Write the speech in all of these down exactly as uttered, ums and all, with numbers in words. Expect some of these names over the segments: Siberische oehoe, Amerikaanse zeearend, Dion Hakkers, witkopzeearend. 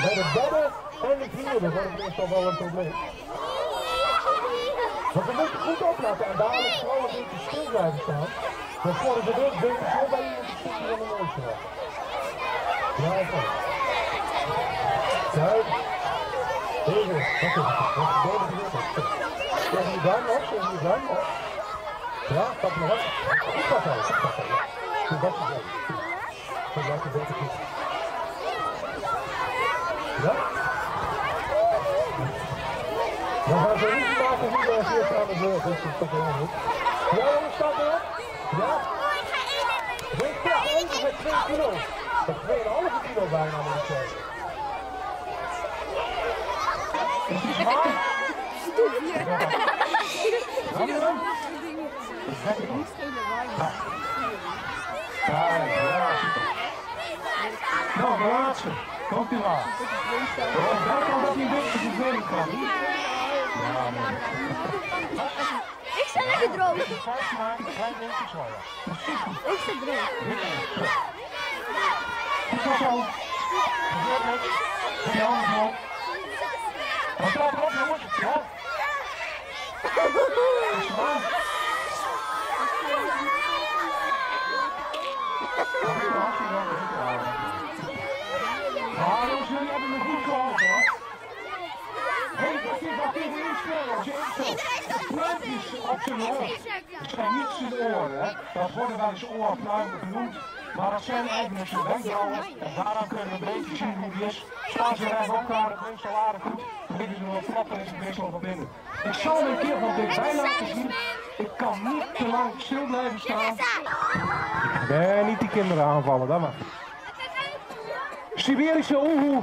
Bij de bedden en de knieën wordt het meestal wel een probleem. Want we moeten goed opletten en dadelijk vooral een beetje stil blijven staan. Want voor de rug ben je zo bij je in de stukje van de neus te hebben. Ja, oké. Kijk. Deze, dat is het. Dat is de derde gewicht. Zeg je duim op, zeg je duim op. Ja, pak nog op. Goed dat wel, goed dat wel. Goed dat wel. Goed dat je beter goed. Ja? Dan gaan ze niet maken wie er eerst aan de beurt is. Dat is toch wel goed. Ja, jongens, staat erop? Ja? Weegt ja, over met twee kilo. Dat is twee komma vijf kilo bijna, moet ik zeggen. Maar? Ja. Gaan we dan? Ja. Ja, ja. Nou, de laatste. Komt u maar. Daar kan dat niet weg, dat is weer een kan. Ja, man. Ik sta lekker droog. Ik sta droog. Goed zo, zo. Gebeurt niks. Doe je handen zo. Wat gaat erop, jongens? Ja? Maar jongens, jullie hebben me goed geholpen, hoor. Hé, dat is wat in de eerste pluimpjes op zijn hoofd. Het zijn niet zijn oren, hè. Dat worden bij zijn oorpluimen genoemd. Maar dat zijn eigenlijk zijn wenkbrauwen. En daaraan kunnen we een beetje zien hoe die is. Staan ze recht elkaar, het meestal aardig goed. Dan liggen ze nog wat flappen en is het meestal van binnen. Ik zal een keer van dichtbij laten zien. Ik kan niet te lang stil blijven staan. Nee, niet die kinderen aanvallen, dat mag. Siberische oehoe,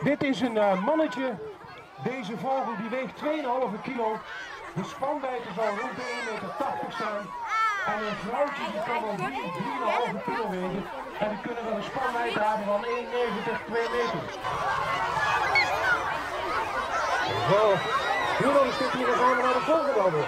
dit is een uh, mannetje. Deze vogel die weegt twee komma vijf kilo. De spanwijdte zal rond de één komma tachtig meter zijn. En een vrouwtje die kan wel drie komma vijf kilo wegen. En die kunnen wel een spanwijdte hebben van één komma negentig, twee meter. Zo, nu nog een stukje, dan gaan we naar de volgende over.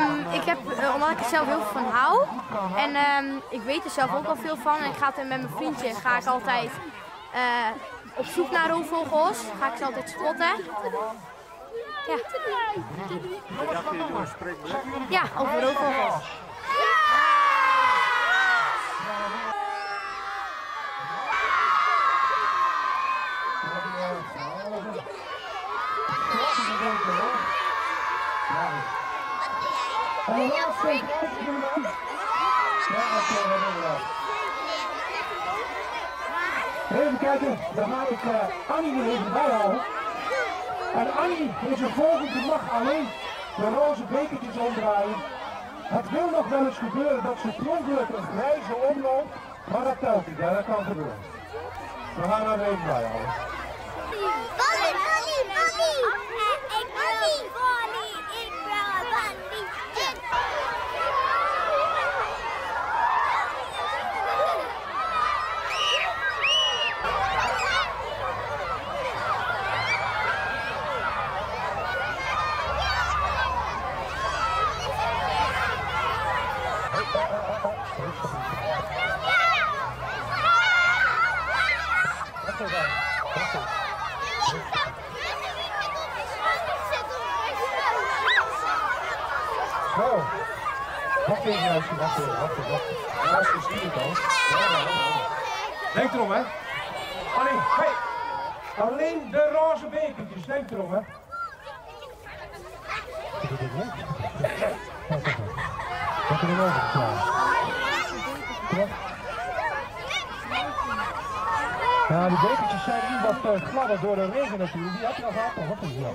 Um, ik heb, uh, omdat ik er zelf heel veel van hou en um, ik weet er zelf ook al veel van en ik ga met mijn vriendje ga ik altijd uh, op zoek naar roofvogels, ga ik ze altijd spotten. Ja, ja over roofvogels. En de laatste is de laatste doen we. Ja, dat is wel inderdaad. Even kijken, dan ga ik uh, Annie er even bij houden. En Annie is een vogel die mag alleen de roze bekertjes omdraaien. Het wil nog wel eens gebeuren dat ze ongeluk een grijze omloopt, maar dat telt niet, ja, dat kan gebeuren. We gaan haar even bij houden. Annie, Annie, Annie! Ik wil Annie, ik wil Annie! Wacht even, wacht even, wacht even, wacht even, wacht even, zie je het al. Denk erom, hè. Alleen, hey. Alleen de roze bekertjes, denk erom, hè. Wat er in over is, ja. Nou, die dekentjes zijn nu wat uh, gladder door de regen natuurlijk. Die had je al gehad, toch? Wat is dat?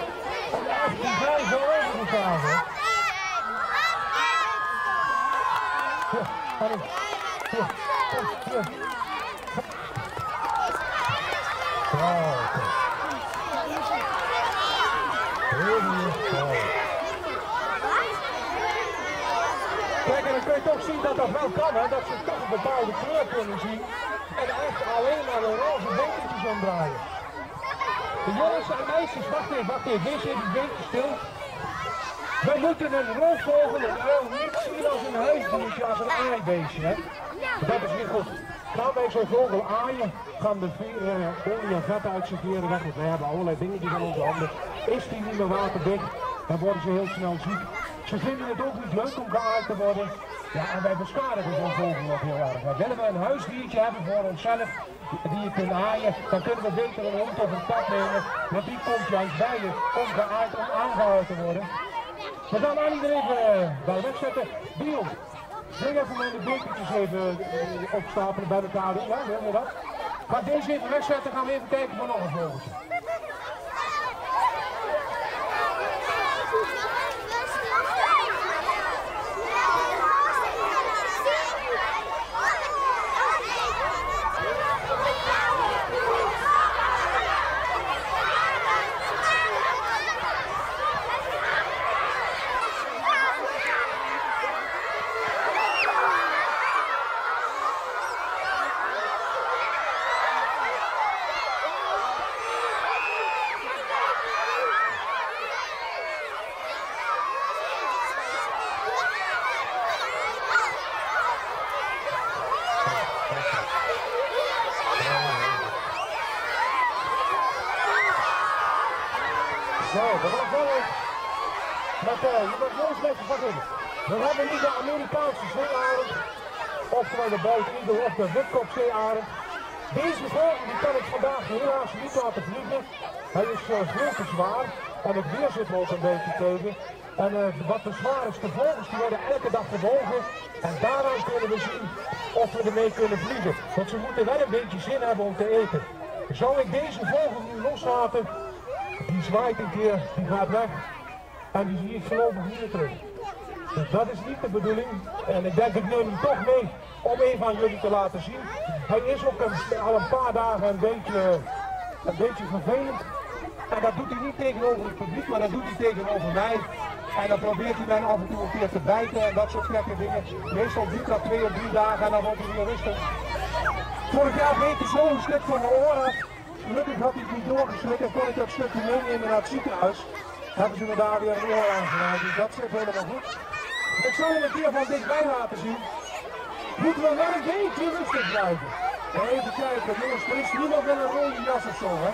Kijk, en dan kun je toch zien dat dat wel kan, hè? Dat ze toch een bepaalde kleur kunnen zien en echt alleen maar de roze bekertjes omdraaien. De jongens en meisjes, wacht even, wacht even, wees even een beetje stil. Wij moeten een roofvogel, een uil, niet zien als een huisdiertje, als een aaibeestje, hè? Dat is niet goed. Gaan wij zo'n vogel aaien, gaan de veren, olie en vet uit zijn veren weg, want wij hebben allerlei dingen die van onze handen. Is die niet meer waterdicht, dan worden ze heel snel ziek. Ze vinden het ook niet leuk om geaaid te worden. Ja, en wij beschadigen zo'n vogel nog heel erg. Maar willen we een huisdiertje hebben voor onszelf, die je kunt aaien, dan kunnen we beter een hond of een kat nemen. Want die komt juist bij je om geaaid, om aangehouden te worden. We gaan aan iedereen even bij wegzetten. Dion, breng even de bekertjes even opstapelen bij elkaar. Ja, wil je dat? Ga deze even wegzetten, gaan we even kijken voor nog een vogeltje. Zo, dat was wel eens. Met, uh, je bent nooit slecht vervangen. We hebben nu de Amerikaanse zeearend, oftewel de buiteneagle of de witkopzeearend. Deze vogel die kan ik vandaag helaas niet laten vliegen. Hij is uh, veel te zwaar en het weer zit ook een beetje tegen. En uh, wat de zwaarste vogels, die worden elke dag gewogen. En daaraan kunnen we zien of we ermee kunnen vliegen. Want ze moeten wel een beetje zin hebben om te eten. Zou ik deze vogel nu loslaten? Die zwaait een keer, die gaat weg en die zie ik voorlopig niet meer terug. Dus dat is niet de bedoeling en ik denk ik neem hem toch mee om even aan jullie te laten zien. Hij is ook een, al een paar dagen een beetje, een beetje vervelend en dat doet hij niet tegenover het publiek, maar dat doet hij tegenover mij. En dan probeert hij mij af en toe een keer te bijten en dat soort gekke dingen. Meestal duurt dat twee of drie dagen en dan wordt hij weer rustig. Vorig jaar weet hij zo'n stuk van de oren. Gelukkig had hij het niet doorgeslikt en kon ik dat stukje meenemen naar het ziekenhuis. Hebben ze me daar weer een oor aan gehouden, dus dat zit helemaal goed. Ik zal hem een keer van dichtbij laten zien. Moeten we wel een beetje rustig blijven. Even kijken, jongens, er is niemand met een rode jas of zo, hè?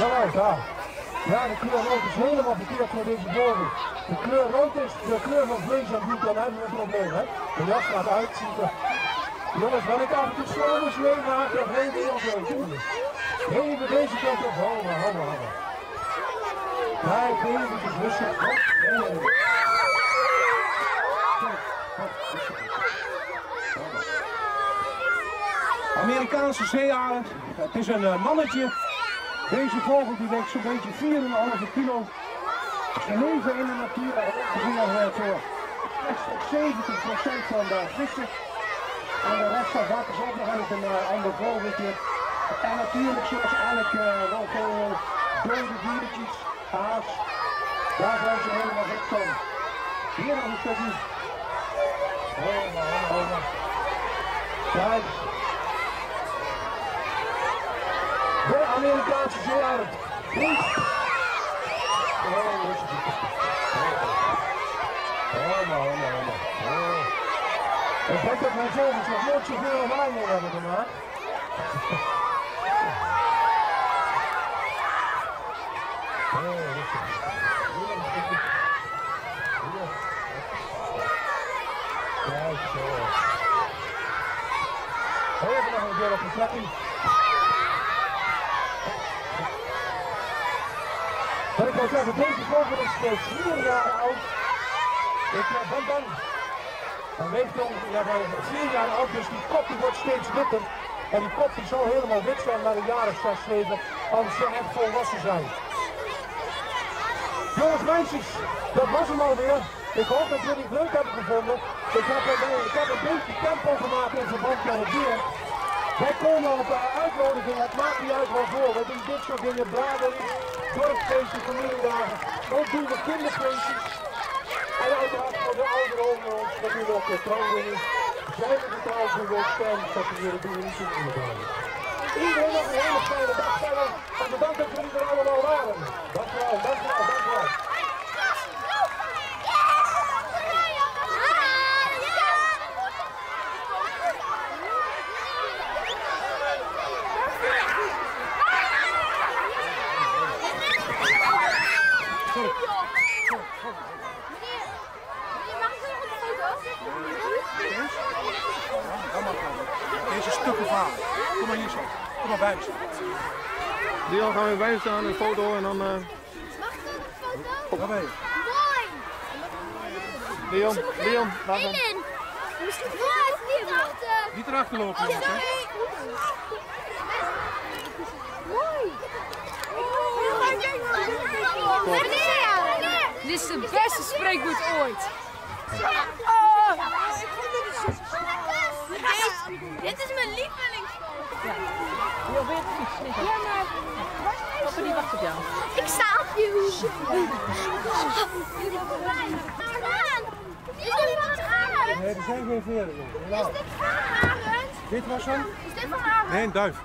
Nou, daar. Ja, de kleur rood is helemaal verkeerd voor deze vogel. De kleur rood is de kleur van vlees en bloed, dan hebben we een probleem, hè? De jas gaat uit, ziet er. Jongens, wat ik af en toe zomers mee maak, dat weet ik heel veel. Even deze kant op, houden, houden, houden. Kijk, even rustig. Hop, even. Amerikaanse zeearend, het is een mannetje. Deze vogel die weegt zo'n beetje vier komma vijf kilo. Ze leven in de natuur ongeveer zestig tot zeventig procent van de vissen. En de rest van wat is ook nog uit een uh, ander vogeltje. En natuurlijk zoals elk uh, wel veel uh, dode diertjes, haas. Daar zijn ze helemaal gek van. Hier nog een stukje. Helemaal, helemaal. Kijk. De Amerikaanse zeearend. Goed. Helemaal, helemaal, helemaal. Ik denk dat mijn vogels nog nooit zoveel lawaai hebben gemaakt. Even nog een keer op de plekking. Wat ik wil zeggen, deze vogel is vier jaar oud. Ik ben dan een week jong, ja, vier jaar oud, dus die kop die wordt steeds witter. En die kop die zal helemaal wit zijn naar de jaren zes, zeven, als ze echt volwassen zijn. Jongens, meisjes, dat was hem alweer. Ik hoop dat jullie het leuk hebben gevonden. Ik heb, een, ik heb een beetje tempo gemaakt in verband met het weer. Wij komen op de uitnodiging, het maakt niet uit waarvoor. We doen dit soort dingen, braderies, dorpsfeestjes, familiedagen. Ook doen we kinderfeestjes. En uiteraard voor de ouderen onder ons, dat doen we ook de trouwdingen. Zijn we getrouwd, doen we ook fans, dat doen we niet zo goed. Iedereen nog een hele fijne dag verder. En bedankt dat jullie er allemaal waren. Dank u wel, dank u wel, dank u wel. Deze stukken van. Kom maar hier zo. Kom maar bij me staan. Dion, gaan we bij me staan, een foto en dan... Uh... Mag ik een foto? Waar ben je? Mooi! Dion, Dion, laat dan. Misschien niet erachter. Niet erachter lopen, oh, jongens, hè? Mooi! Dit is het beste spreekwoord ooit. Dit is mijn lievelingsboom. Ja. Je weet het niet. Ja, maar... Papa, die wacht op jou. Ik sta op je hoes. Is dit van Arend? Nee, er zijn geen veren. Is dit van Arend? Dit was hem? Is dit van Arend? Nee, een duif.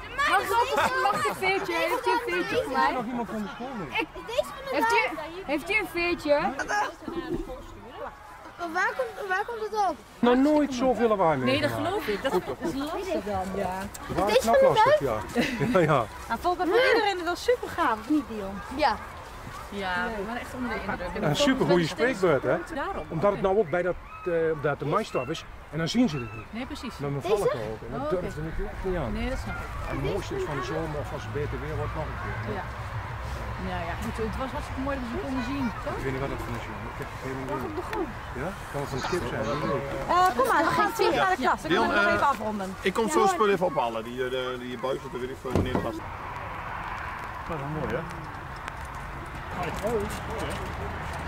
Mag je een veertje? Heeft u een veertje voor mij? Er is nog iemand van de school mee. Heeft u een veertje? Waar komt, waar komt het op? Nou, nooit zoveel lawaai meer. Nee, dat geloof ik. Dat, dat is lastig dan, ja. Dat is knap lastig, ja. ja, ja. Nou, volgens mij vond iedereen het wel super gaaf, of niet, Dion? Ja. Ja, nee. We waren echt onder de indruk. Een super goede spreekbeurt, hè? Omdat het nou ook bij dat, uh, dat de maïsstap is. En dan zien ze het niet. Nee, precies. Dan bevallen ze ook. En dan oh, durven ze okay. het niet aan. Nee, dat snap ik. En het mooiste is van de zomer, of als het beter weer wordt, nog een keer. Ja. Ja, ja, goed, het was hartstikke mooi dat we ze konden zien. Toch? Ik weet niet wat dat van is, jongen. Ik heb geen idee. Dat is op de groen. Ja? Kan het een schip zijn? Uh, kom maar, we gaan terug naar de klas. Dan kunnen we nog even afronden. Ik kom zo'n spul even ophalen. Die, die, die buis zit er weer voor meneer de klas. Dat is wel mooi, hè? Mooi. Mooi, hè?